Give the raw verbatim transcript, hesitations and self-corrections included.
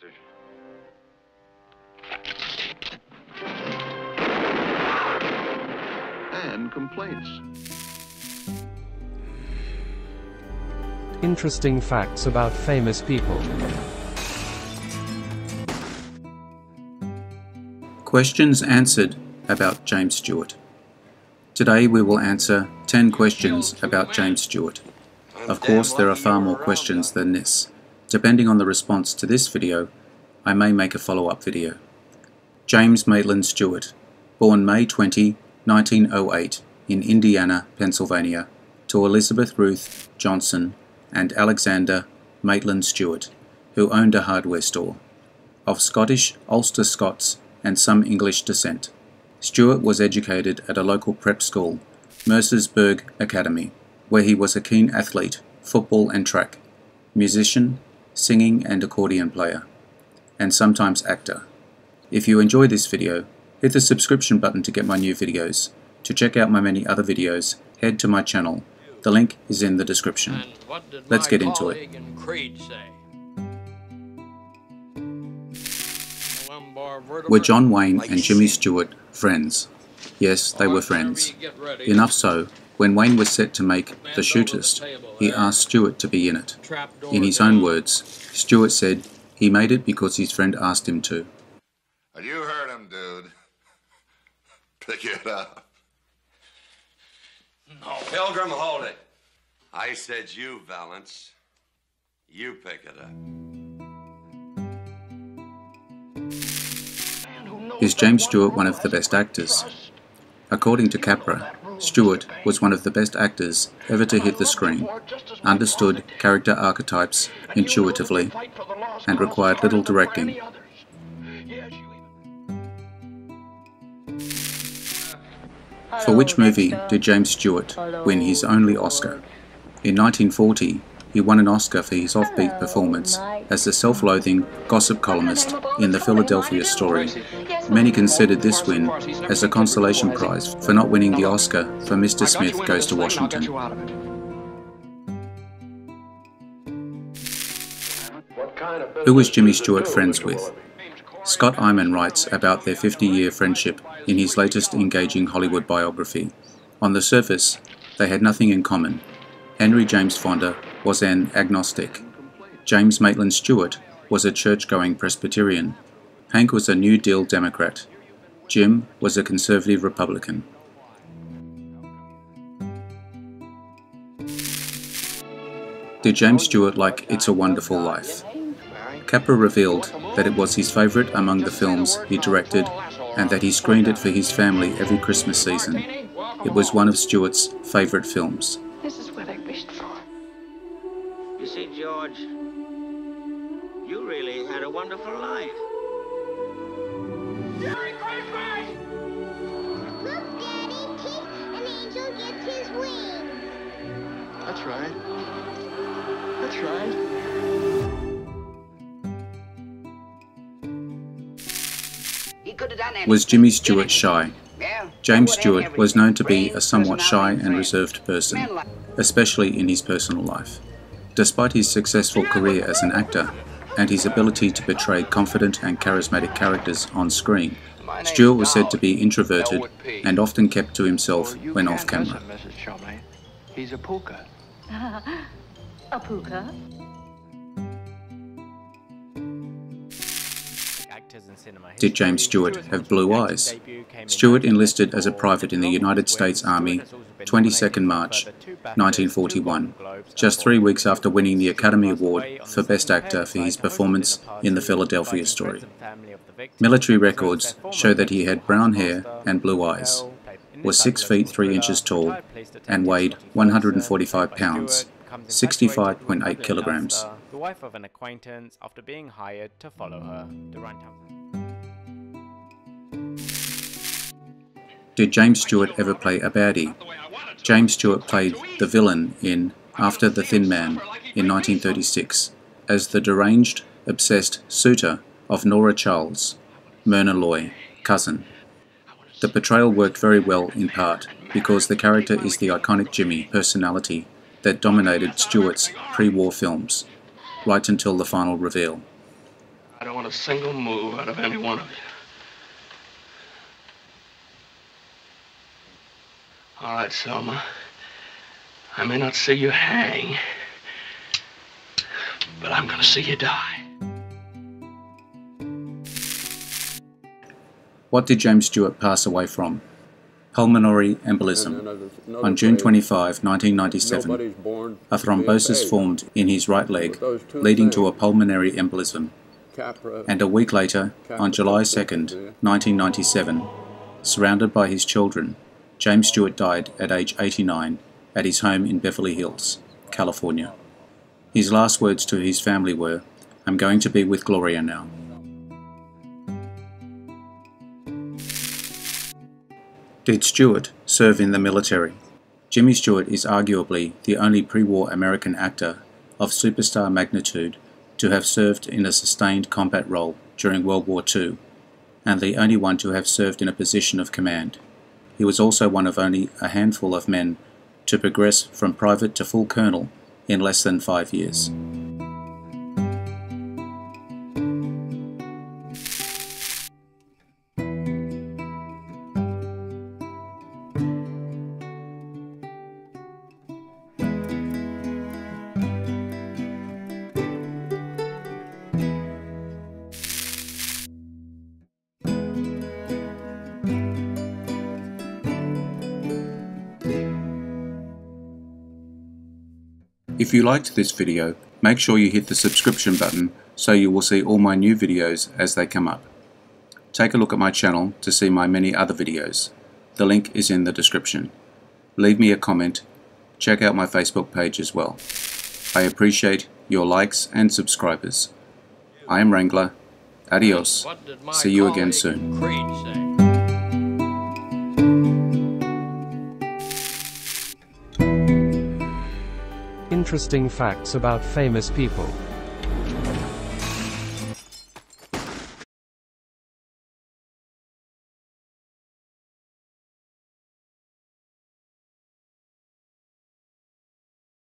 station. And complaints. Interesting facts about famous people. Questions answered about James Stewart. Today we will answer ten questions about James Stewart. Of course, there are far more questions than this. Depending on the response to this video, I may make a follow-up video. James Maitland Stewart, born May twentieth, nineteen oh eight, in Indiana, Pennsylvania, to Elizabeth Ruth Johnson and Alexander Maitland Stewart, who owned a hardware store. Of Scottish, Ulster-Scots, and some English descent. Stewart was educated at a local prep school, Mercersburg Academy, where he was a keen athlete, football and track, musician, singing and accordion player, and sometimes actor. If you enjoy this video, hit the subscription button to get my new videos. To check out my many other videos, head to my channel. The link is in the description. Let's get into it. Were John Wayne and Jimmy Stewart friends? Yes, they were friends. Enough so, when Wayne was set to make The Shootist, he asked Stewart to be in it. In his own words, Stewart said he made it because his friend asked him to. You heard him, dude. Pick it up. No, Pilgrim, hold it. I said you, Valance. You pick it up. Is James Stewart one of the best actors? According to Capra, Stewart was one of the best actors ever to hit the screen, understood character archetypes intuitively, and required little directing. For which movie did James Stewart win his only Oscar? In nineteen forty, he won an Oscar for his offbeat performance as the self-loathing gossip columnist in The Philadelphia Story. Many considered this win as a consolation prize for not winning the Oscar for Mister Smith Goes to Washington. Who was Jimmy Stewart friends with? Scott Eyman writes about their fifty-year friendship in his latest engaging Hollywood biography. On the surface, they had nothing in common. Henry James Fonda was an agnostic. James Maitland Stewart was a church-going Presbyterian. Hank was a New Deal Democrat. Jim was a conservative Republican. Did James Stewart like It's a Wonderful Life? Capra revealed that it was his favourite among the films he directed and that he screened it for his family every Christmas season. It was one of Stewart's favourite films. This is what I wished for. You see, George, you really had a wonderful life. Merry Christmas! Look, Daddy, kiss, an angel gets his wings. That's right. That's right. He could have done that. Was Jimmy Stewart shy? James Stewart was known to be a somewhat shy and reserved person, especially in his personal life. Despite his successful career as an actor and his ability to portray confident and charismatic characters on screen, Stewart was said to be introverted and often kept to himself when off camera. He's a pooka. A pooka? Did James Stewart have blue eyes? Stewart enlisted as a private in the United States Army the twenty-second of March nineteen forty-one, just three weeks after winning the Academy Award for Best Actor for his performance in The Philadelphia Story. Military records show that he had brown hair and blue eyes, was six feet three inches tall and weighed one hundred forty-five pounds, sixty-five point eight kilograms. The wife of an acquaintance after being hired to follow her. Did James Stewart ever play a baddie? James Stewart played the villain in After the Thin Man in nineteen thirty-six as the deranged, obsessed suitor of Nora Charles, Myrna Loy, cousin. The portrayal worked very well in part because the character is the iconic Jimmy personality that dominated Stewart's pre-war films, right until the final reveal. I don't want a single move out of any one of you. All right, Selma. I may not see you hang, but I'm gonna see you die. What did James Stewart pass away from? Pulmonary embolism. Another, another on June twenty-fifth, nineteen ninety-seven, a thrombosis formed in his right leg, leading things. to a pulmonary embolism. Capra, and a week later, Capra, on July second, nineteen ninety-seven, surrounded by his children, James Stewart died at age eighty-nine at his home in Beverly Hills, California. His last words to his family were, "I'm going to be with Gloria now." Did Stewart serve in the military? Jimmy Stewart is arguably the only pre-war American actor of superstar magnitude to have served in a sustained combat role during World War Two, and the only one to have served in a position of command. He was also one of only a handful of men to progress from private to full colonel in less than five years. If you liked this video, make sure you hit the subscription button so you will see all my new videos as they come up. Take a look at my channel to see my many other videos. The link is in the description. Leave me a comment. Check out my Facebook page as well. I appreciate your likes and subscribers. I am Wrangler. Adios. See you again soon. Interesting facts about famous people.